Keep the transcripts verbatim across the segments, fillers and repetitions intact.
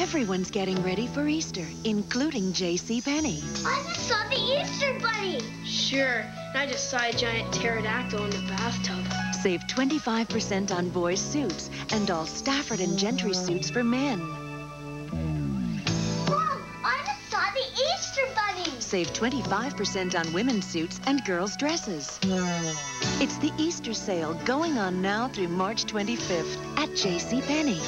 Everyone's getting ready for Easter, including JCPenney. I just saw the Easter Bunny. Sure, and I just saw a giant pterodactyl in the bathtub. Save twenty-five percent on boys' suits and all Stafford and Gentry suits for men. Mom, I just saw the Easter Bunny. Save twenty-five percent on women's suits and girls' dresses. It's the Easter sale going on now through March twenty-fifth at JCPenney.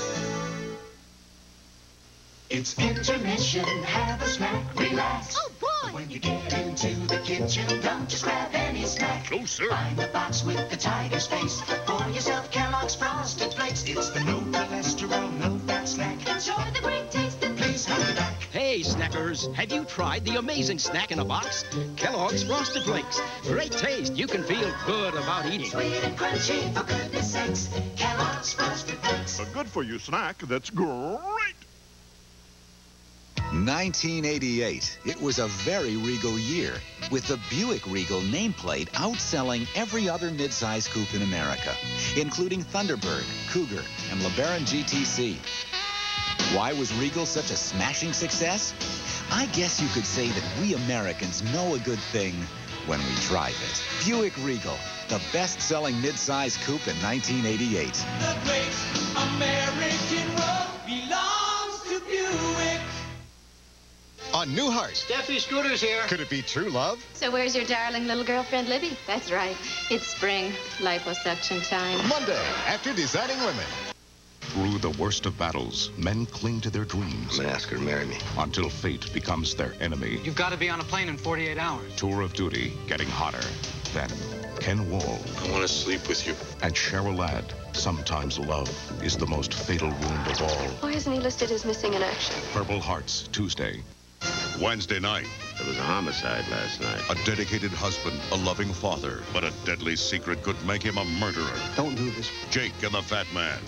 It's intermission, have a snack, relax. Oh, boy! But when you get into the kitchen, don't just grab any snack. No, sir. Find the box with the tiger's face. Pour yourself Kellogg's Frosted Flakes. It's the no cholesterol, no fat snack. Enjoy the great taste that please hurry back. Hey, snackers, have you tried the amazing snack in a box? Kellogg's Frosted Flakes. Great taste. You can feel good about eating. Sweet and crunchy, for goodness sakes. Kellogg's Frosted Flakes. A good-for-you snack that's great. nineteen eighty-eight, it was a very regal year, with the Buick Regal nameplate outselling every other midsize coupe in America, including Thunderbird, Cougar, and LeBaron G T C. Why was Regal such a smashing success? I guess you could say that we Americans know a good thing when we drive it. Buick Regal, the best-selling midsize coupe in nineteen eighty-eight. The great American road belongs to Buick. On Newhart. Steffi Scooter's here. Could it be true love? So where's your darling little girlfriend, Libby? That's right. It's spring. Liposuction time. Monday, after Designing Women. Through the worst of battles, men cling to their dreams. I'm gonna ask her to marry me. Until fate becomes their enemy. You've got to be on a plane in forty-eight hours. Tour of duty getting hotter. Then, Ken Wall. I want to sleep with you. And Cheryl Ladd. Sometimes love is the most fatal wound of all. Why isn't he listed as missing in action? Purple Hearts, Tuesday. Wednesday night. There was a homicide last night. A dedicated husband, a loving father, but a deadly secret could make him a murderer. Don't do this. Jake and the Fat Man.